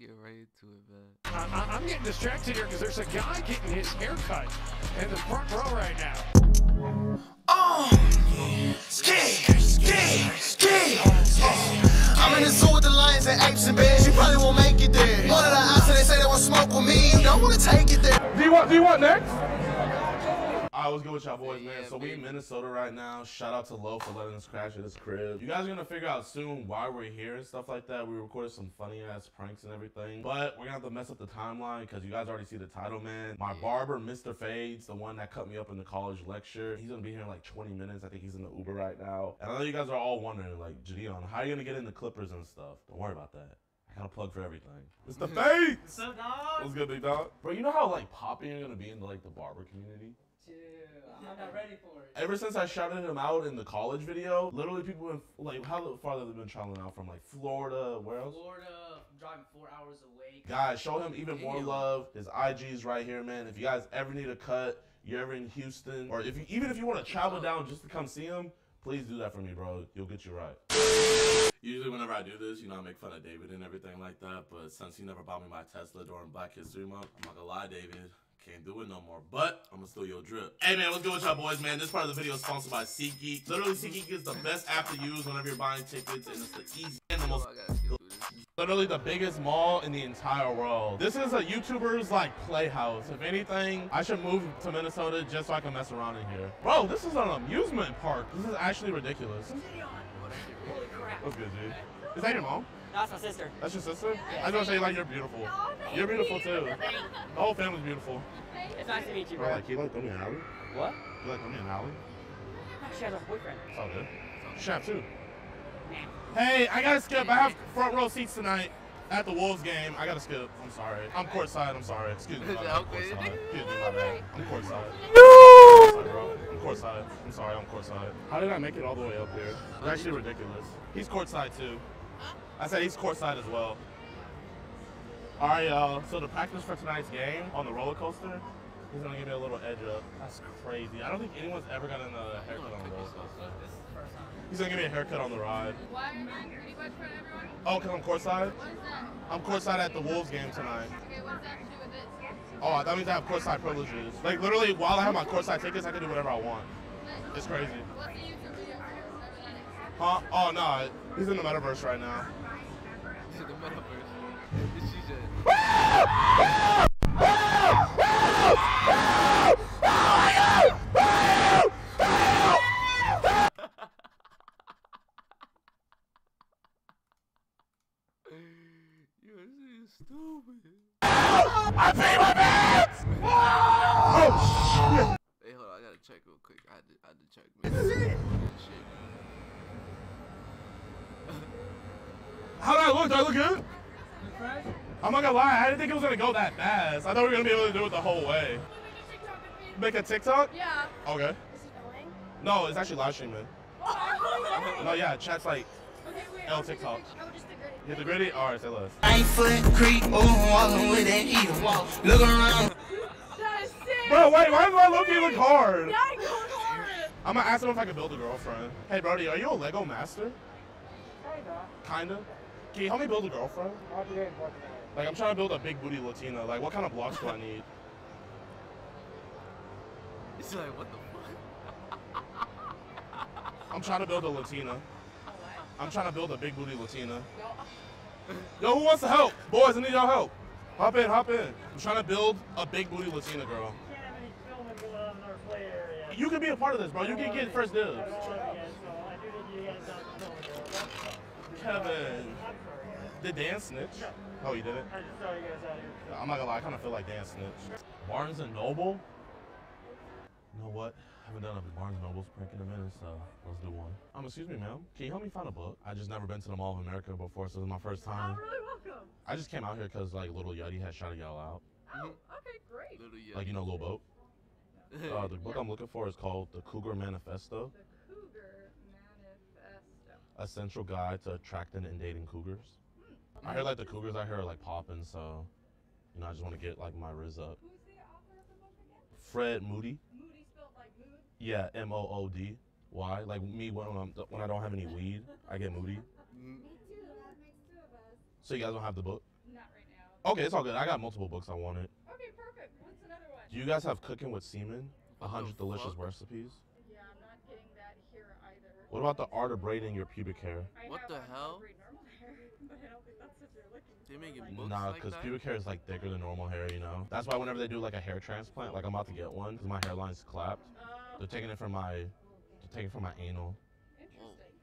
get right into it, man. I'm getting distracted here because there's a guy getting his haircut in the front row right now. I'm in the zoo with the lions and apes and bears. You probably won't make it there. One of the eyes they say they want smoke with me. You don't want to take it there. Do you want next? All right, what's good with y'all boys, man? So we in Minnesota right now. Shout out to Lo for letting us crash at his crib. You guys are gonna figure out soon why we're here and stuff like that. We recorded some funny ass pranks and everything, but we're gonna have to mess up the timeline because you guys already see the title, man. My barber, Mr. Fades, the one that cut me up in the college lecture, he's gonna be here in like 20 minutes. I think he's in the Uber right now. And I know you guys are all wondering, like, JiDion, how are you gonna get into Clippers and stuff? Don't worry about that. I got a plug for everything. Mr. Fades! What's up, dog? What's good, big dog? Bro, you know how like popping you're gonna be in like the barber community? I'm not ready for it. Ever since I shouted him out in the college video, literally people went, like, how far have they been traveling out from, like, Florida, where else? Florida, driving 4 hours away. Guys, show him even more love. His IG's right here, man. If you guys ever need a cut, you're ever in Houston, or if you, even if you want to travel down just to come see him, please do that for me, bro. You'll get you right. Usually whenever I do this, you know, I make fun of David and everything like that, but since he never bought me my Tesla during Black History Month, I'm not gonna lie, David. Can't do it no more, but I'm gonna steal your drip. Hey man, what's good with y'all boys, man? This part of the video is sponsored by SeatGeek. Literally, SeatGeek is the best app to use whenever you're buying tickets, and it's the easiest and the most. Literally the biggest mall in the entire world. This is a YouTuber's like playhouse. If anything, I should move to Minnesota just so I can mess around in here. Bro, this is an amusement park. This is actually ridiculous. Holy crap. What's good, dude? Is that your mom? That's my sister. That's your sister? Yeah. I just want to say, like, you're beautiful. Oh, you're beautiful, too. The whole family's beautiful. It's nice to meet you, bro. Like, you like Tony and Allie? What? You like Tony and Allie? She has a boyfriend. It's all good. Shap, too. Nah. Hey, I got to skip. I have front row seats tonight at the Wolves game. I got to skip. I'm sorry. I'm courtside. I'm sorry. Excuse me. I'm courtside. Excuse me, my bad. I'm courtside. I'm courtside. I'm sorry. I'm courtside. How did I make it all the way up here? It's actually ridiculous. He's courtside, too. I said he's courtside as well. All right, y'all. So the practice for tonight's game on the roller coaster, he's gonna give me a little edge up. That's crazy. I don't think anyone's ever gotten a haircut on the roller coaster. This is the first time. He's gonna give me a haircut on the ride. Why are you pretty much for everyone? Oh, cause I'm courtside. What is that? I'm courtside at the Wolves game tonight. Okay, what does that have to do with it? Oh, that means I have courtside privileges. Like literally, while I have my courtside tickets, I can do whatever I want. It's crazy. What's the YouTube video? Huh? Oh no, he's in the metaverse right now. I pee my pants! Oh, shit. Hey, hold on, I gotta check real quick. I had to check. This is it. How do I look? Do I look good? I'm not gonna lie, I didn't think it was gonna go that fast. I thought we were gonna be able to do it the whole way. Make a TikTok? Yeah. Okay. Is it going? No, it's actually live streaming. Oh, no, yeah, chat's like L TikTok. Hit the gritty? Alright, say less. Look around. Bro, wait, why do I look you look hard? I'm gonna ask him if I could build a girlfriend. Hey, Brody, are you a Lego master? Kinda. Can you help me build a girlfriend? Like, I'm trying to build a big booty Latina. Like, what kind of blocks do I need? It's like, what the fuck? I'm trying to build a Latina. I'm trying to build a big booty Latina. Yo, who wants to help? Boys, I need y'all help. Hop in, hop in. I'm trying to build a big booty Latina girl. You can't have any filming going on in our play area. You can be a part of this, bro. You can get first dibs. Kevin. Did Dan snitch? No. Oh, you didn't? I just saw you guys out here. I'm not gonna lie, I kind of feel like Dan snitch. Barnes & Noble? You know what? I haven't done a Barnes & Noble's prank in a minute, so let's do one. Excuse me, ma'am. Can you help me find a book? I just never been to the Mall of America before, so this is my first time. Oh, really welcome. I just came out here because, like, Little Yachty had shouted y'all out. Oh, okay, great. Little Yachty. Like, you know, Lil Boat? The book I'm looking for is called The Cougar Manifesto. The Cougar Manifesto. A Central Guide to Attracting and Dating Cougars. I hear like the cougars out here are like popping, so you know I just want to get like my riz up. Who's the author of the book again? Fred Moody. Moody spelled like mood. Yeah, M-O-O-D. Why? Like me when I don't have any weed, I get moody. Me too. That makes two of us. So you guys don't have the book? Not right now. Okay, it's all good. I got multiple books I wanted. Okay, perfect. What's another one? Do you guys have Cooking with Semen? 100 Delicious Recipes? Yeah, I'm not getting that here either. What about The Art of Braiding Your Pubic Hair? What the hell? They make it books nah, because like pubic hair is like thicker than normal hair, you know? That's why whenever they do like a hair transplant, like I'm about to get one because my hairline's clapped. They're taking it from my, anal. Interesting.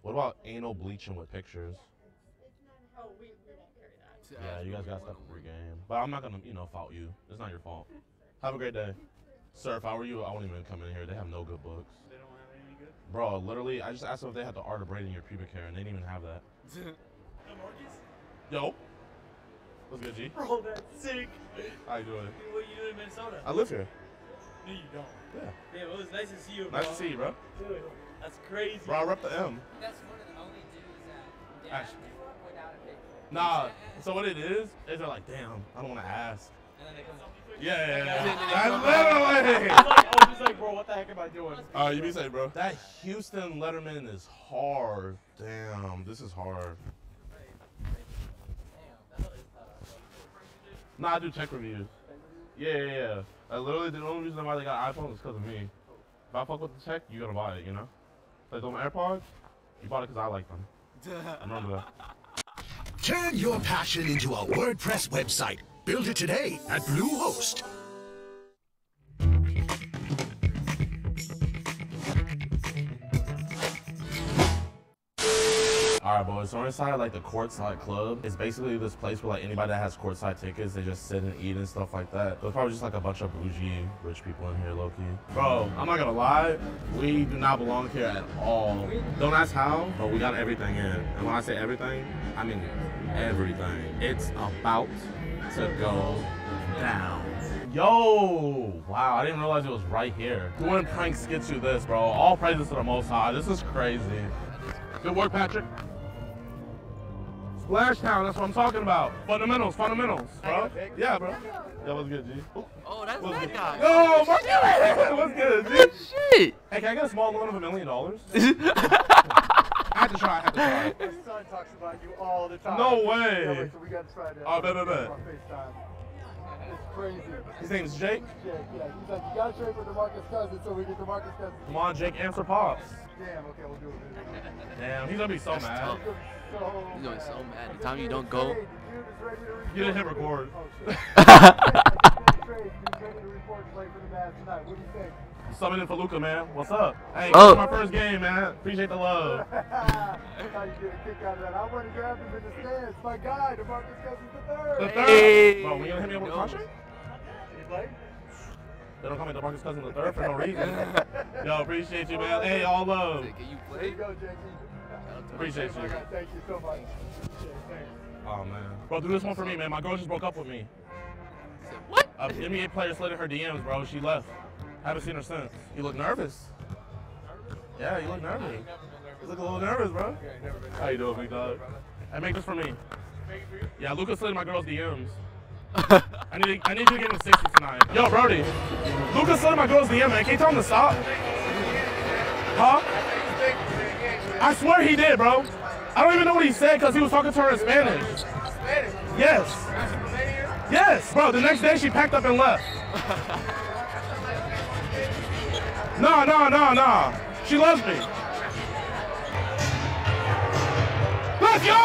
What about anal bleaching with pictures? Oh, we won't carry that. Yeah, you guys got stuff for your game. But I'm not gonna, you know, fault you. It's not your fault. Have a great day. Sir, if I were you, I wouldn't even come in here. They have no good books. They don't have any good? Bro, literally, I just asked them if they had The Art of Braiding Your Pubic Hair, and they didn't even have that. No Marcus? Yo. What's good, G? Bro, that's sick. How you doing? What are you doing in Minnesota? I live here. No, you don't. Yeah. Yeah, well, it was nice to see you, bro. Nice to see you, bro. Dude, that's crazy. Bro, I rep the M. That's one of the only dudes that actually. Nah, so what it is they're like, damn, I don't want to ask. And then they come yeah. I was like, bro, what the heck am I doing? All right, you be safe, bro. That Houston Letterman is hard. Damn, this is hard. Nah, I do tech reviews. Yeah. Like, literally, the only reason why they got iPhones is because of me. If I fuck with the tech, you gotta buy it, you know? Like, those AirPods, you bought it because I like them. Remember that. Turn your passion into a WordPress website. Build it today at Bluehost. All right, boys, so we're inside like the Courtside Club. It's basically this place where like anybody that has courtside tickets, they just sit and eat and stuff like that. So it's probably just like a bunch of bougie rich people in here, low-key. Bro, I'm not gonna lie, we do not belong here at all. Don't ask how, but we got everything in. And when I say everything, I mean everything. It's about to go down. Yo, wow, I didn't realize it was right here. Doing pranks gets you this, bro. All praises to the Most High. This is crazy. Good work, Patrick. Splashtown, that's what I'm talking about. Fundamentals, bro. Yeah, bro. That was good, G. Oh, that's that guy. No, Mark, what's good, G? Shit. Hey, can I get a small loan of $1 million? I had to try. My son talks about you all the time. No way. Yeah, so we gotta try that. Oh, bet. It's crazy. His name's Jake? Jake, yeah. He's like, you gotta trade for DeMarcus Cousins so we get DeMarcus Cousins. Come on, Jake, answer Pops. Damn, okay, we'll do it. Damn, he's gonna be so mad. He's gonna be so mad. The time you don't go. You didn't hit record. Oh, shit. Summon in for Luka, man. What's up? Hey, it's my first game, man. Appreciate the love. How you get a kick out of that? I want to grab him in the stands. My guy, DeMarcus Cousins III. Hey. Bro, when you hit me up with a contract? They don't call me DeMarcus Cousins III for no reason. Yo, appreciate you, man. Hey, all love. Can you play? There you go, JT. Appreciate you. Thank you so much. Oh, man. Bro, do this one for me, man. My girl just broke up with me. What? An NBA player slid in her DMs, bro. She left. Haven't seen her since. You look nervous. Yeah, you look nervous. You look a little nervous, bro. How you doing, big dog? Hey, make this for me. Yeah, Luka slid in my girl's DMs. I need you to get in the 60s tonight. Yo, Brody. Luka slid in my girl's DM, man. Can you tell him to stop? Huh? I swear he did, bro. I don't even know what he said because he was talking to her in Spanish. Spanish? Yes. Yes, bro. The next day she packed up and left. No. She loves me. Let's go!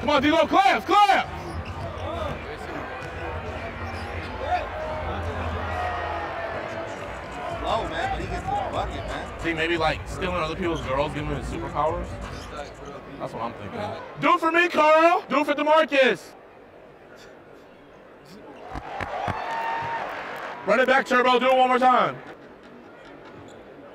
Come on, D-Lo, clap! Oh, man, but he gets to the bucket, man. See, maybe like stealing other people's girls, giving them superpowers. That's what I'm thinking. Do it for me, Carl. Do it for DeMarcus. Run it back, Turbo. Do it one more time.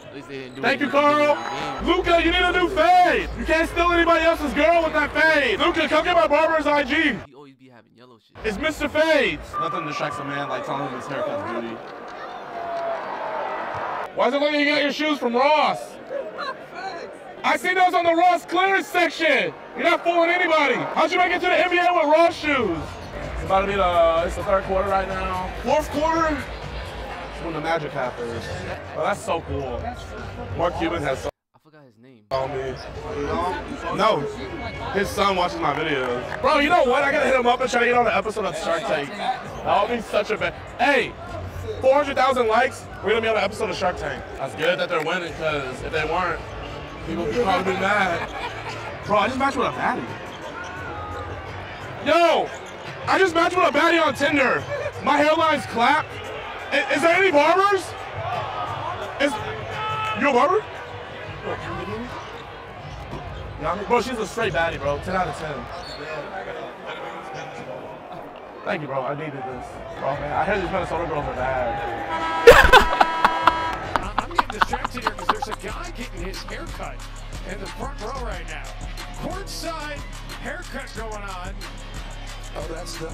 At least they didn't do Thank you, Carl. Luka, you need a new fade. You can't steal anybody else's girl with that fade. Luka, come get my barber's IG. You always be having yellow shit. It's Mr. Fades. Nothing distracts a man like telling him his haircut's beauty. Why does it look like you got your shoes from Ross? I see those on the Ross clearance section. You're not fooling anybody. How'd you make it to the NBA with Ross shoes? It's about to be it's the third quarter right now. Fourth quarter? It's when the magic happens. Oh, that's so cool. Mark Cuban has so his name. No, his son watches my videos. Bro, you know what? I gotta hit him up and try to get on an episode of Shark Tank. That would be such a bad. Hey, 400,000 likes, we're gonna be on an episode of Shark Tank. That's good that they're winning, because if they weren't, people would probably be mad. Bro, I just matched with a baddie. Yo, I just matched with a baddie on Tinder. My hairline's clapped. Is there any barbers? You a barber? Bro, she's a straight baddie, bro. 10 out of 10. Thank you, bro. I needed this. Bro, man, I heard these Minnesota girls are bad. I'm getting distracted here because there's a guy getting his haircut in the front row right now. Courtside haircut going on. Oh, that's the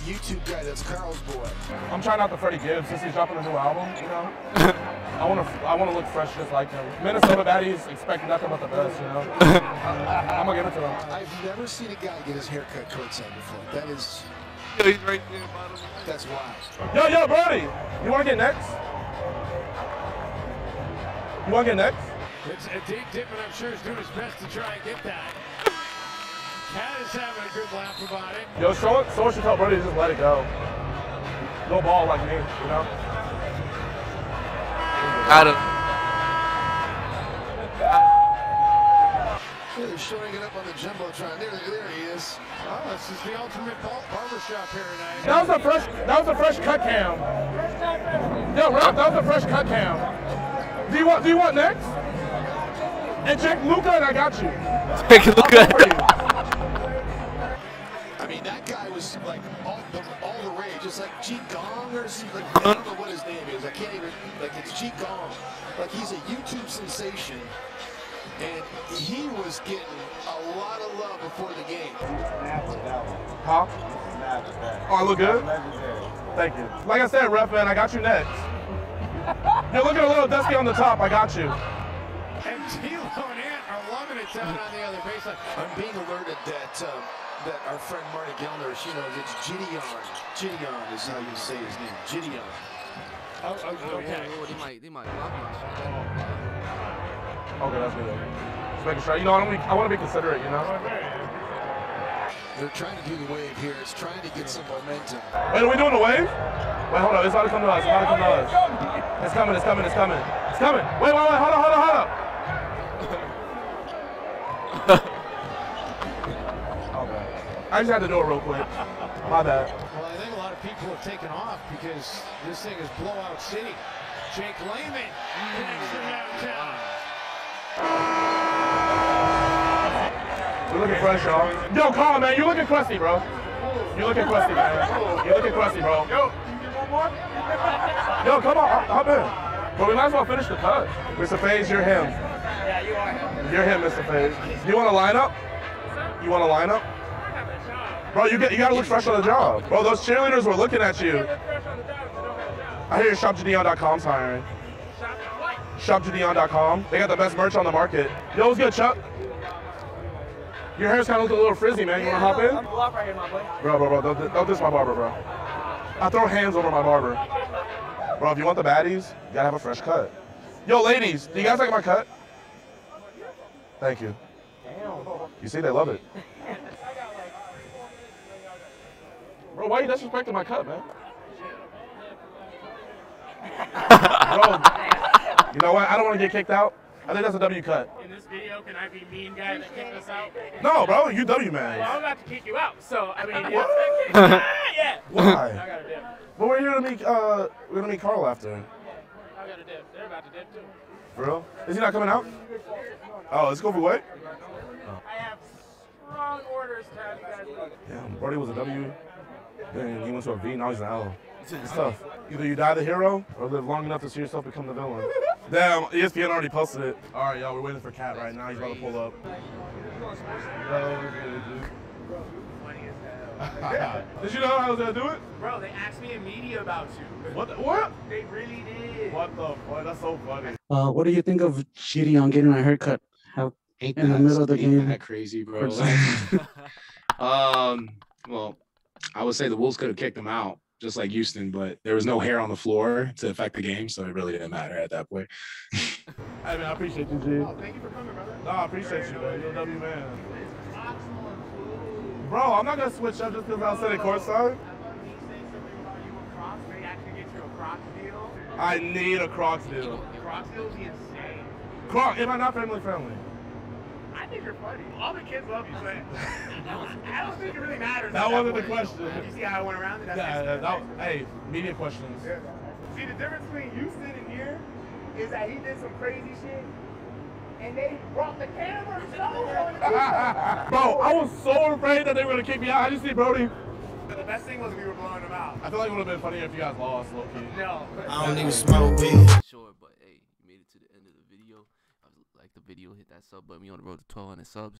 YouTube guy. That's Carl's boy. I'm trying out the Freddie Gibbs since he's dropping a new album. You know, I want to look fresh just like him. Minnesota baddies expect nothing but the best. You know, I'm gonna give it to them. I've never seen a guy get his haircut courtside before. That is. Yo, he's right there, bottom. That's wild. Yo, yo, Brody, you wanna get next? You wanna get next? It's a deep dip, and I'm sure he's doing his best to try and get that. Cat is having a good laugh about it. Yo, someone should tell Brody to just let it go. No ball like me, you know? Got him. They're showing it up on the Jumbotron. There he is. Oh, this is the ultimate barbershop here tonight. That was a fresh cut cam. Yo, Rob, that was a fresh cut cam. Do you want next? And check Luka and I got you. Check Luka. Like all the rage, it's like JiDion or something. Like, I don't know what his name is. I can't even. Like it's JiDion. Like he's a YouTube sensation, and he was getting a lot of love before the game. Huh? Oh, I look good. Thank you. Like I said, ref man, I got you next. You're looking a little dusty on the top. I got you. And D-Lo and Ant are loving it down on the other baseline. I'm being alerted that. That our friend Marty Gellner, she knows it's JiDion. JiDion is how you say his name. JiDion. Oh, okay. Yeah. They might block my shit. Okay, that's good. Just making sure. You know, I want to be considerate, you know? They're trying to do the wave here. It's trying to get some momentum. Wait, are we doing the wave? Wait, hold on. It's about to come to us. It's about to come to us. It's coming, it's coming, it's coming. It's coming. Wait. Hold on. I just had to do it real quick. My bad. Well, I think a lot of people have taken off because this thing is blowout city. Jake Layman connects from downtown. You're looking fresh, y'all. Yo, Carl, man, you're looking crusty, bro. You're looking crusty, man. You're looking crusty, bro. Yo, you get one more? Yo, come on, hop in. But we might as well finish the cut. Mr. Fades, you're him. Yeah, you are him. You're him, Mr. Fades. You want a lineup? You want a lineup? Bro, you gotta look fresh on the job. Bro, those cheerleaders were looking at you. I hear ShopJiDion.com's hiring. ShopJiDion.com. They got the best merch on the market. Yo, what's good, Chuck? Your hair's kind of looking a little frizzy, man. You wanna hop in? I'm blocked right here, my boy. Bro, don't diss my barber, bro. I throw hands over my barber. Bro, if you want the baddies, you gotta have a fresh cut. Yo, ladies, do you guys like my cut? Thank you. You see, they love it. Bro, why are you disrespecting my cut, man? Bro, you know what? I don't want to get kicked out. I think that's a W cut. In this video, can I be mean guy that kicked us out? No, bro, you W man. Well, I'm about to kick you out, so I mean. What? Yeah. Why? I got a dip. But we're gonna meet Carl after. I got a dip. They're about to dip too. For real? Is he not coming out? Oh, let's go for what? Oh. I have strong orders to have you guys look. Damn, Brody was a W. Then he went to a V, now he's an L. It's tough. Either you die the hero or live long enough to see yourself become the villain. Damn, ESPN already posted it. All right, y'all, we're waiting for Cat right now. He's about to pull up. Did you know I was gonna do it? Bro, they asked me in media about you. What? What? They really did. What the fuck? That's so funny. What do you think of JiDion getting a haircut? Ain't in the middle of the game? Ain't that crazy, bro? Well. I would say the Wolves could have kicked him out, just like Houston, but there was no hair on the floor to affect the game, so it really didn't matter at that point. I mean, I appreciate you, G. Oh, thank you for coming, brother. No, I appreciate you, man. You're a W man. Bro, I'm not going to switch up just because I said it courtside. I need a Crocs deal. Crocs deal would be insane. Crocs, am I not family-friendly? I think you're funny. All the kids love you, but I don't think it really matters. That wasn't the question. Did you see how I went around it? Hey, media questions. Yeah. See, the difference between Houston and here is that he did some crazy shit, and they brought the cameras over. Bro, I was so afraid that they were going to kick me out. I just see Brody. The best thing was we were blowing them out. I feel like it would have been funnier if you guys lost, low-key. No. I don't even smoke weed. Sure, but hey, you made it to the end of the video. Like the video, hit that sub button. We on the road to 1,200 subs.